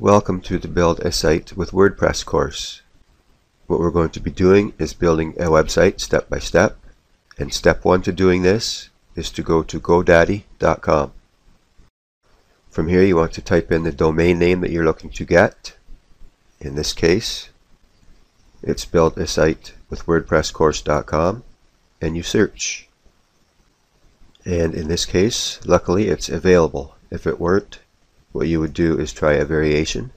Welcome to the Build a Site with WordPress course. What we're going to be doing is building a website step by step, and step one to doing this is to go to GoDaddy.com. From here you want to type in the domain name that you're looking to get. In this case it's Build a Site with WordPress course.com, and you search. And in this case, luckily it's available. If it weren't, what you would do is try a variation,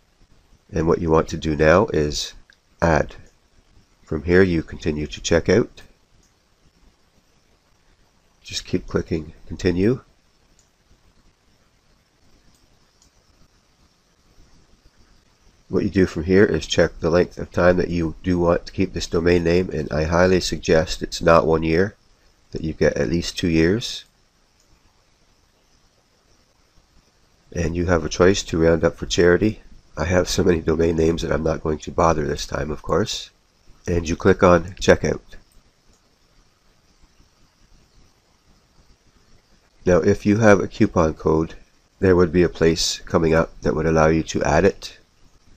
and what you want to do now is add. From here you continue to check out. Just keep clicking continue. What you do from here is check the length of time that you do want to keep this domain name, and I highly suggest it's not 1 year, that you get at least 2 years. And you have a choice to round up for charity. I have so many domain names that I'm not going to bother this time, of course. And you click on checkout. Now if you have a coupon code, there would be a place coming up that would allow you to add it.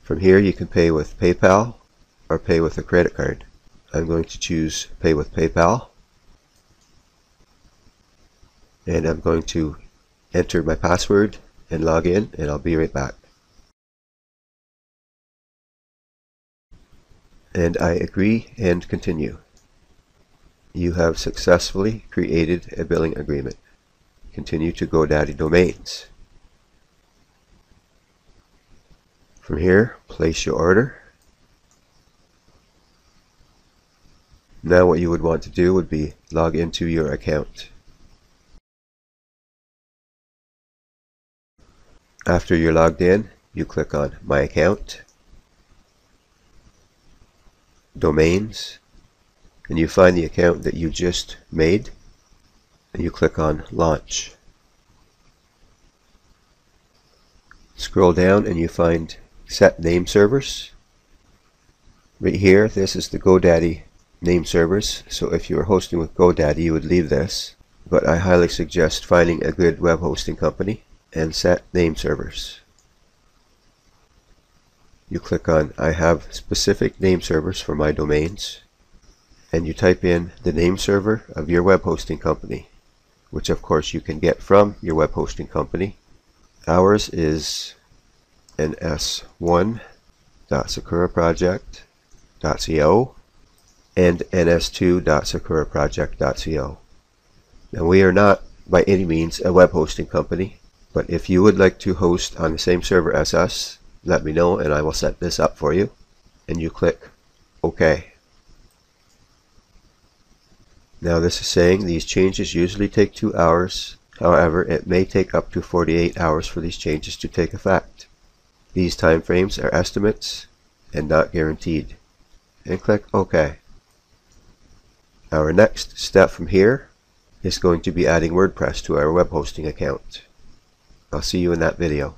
From here you can pay with PayPal or pay with a credit card. I'm going to choose pay with PayPal. And I'm going to enter my password and log in, and I'll be right back. And I agree and continue. You have successfully created a billing agreement. Continue to GoDaddy Domains. From here, place your order. Now what you would want to do would be log into your account. After you're logged in, you click on My Account, Domains, and you find the account that you just made, and you click on Launch. Scroll down and you find Set Name Servers. Right here, this is the GoDaddy name servers, so if you were hosting with GoDaddy, you would leave this, but I highly suggest finding a good web hosting company and set name servers. You click on I have specific name servers for my domains, and you type in the name server of your web hosting company, which of course you can get from your web hosting company. Ours is ns1.sakuraproject.co and ns2.sakuraproject.co. Now we are not by any means a web hosting company, but if you would like to host on the same server as us, let me know and I will set this up for you. And you click OK. Now this is saying these changes usually take 2 hours. However, it may take up to 48 hours for these changes to take effect. These time frames are estimates and not guaranteed. And click OK. Our next step from here is going to be adding WordPress to our web hosting account. I'll see you in that video.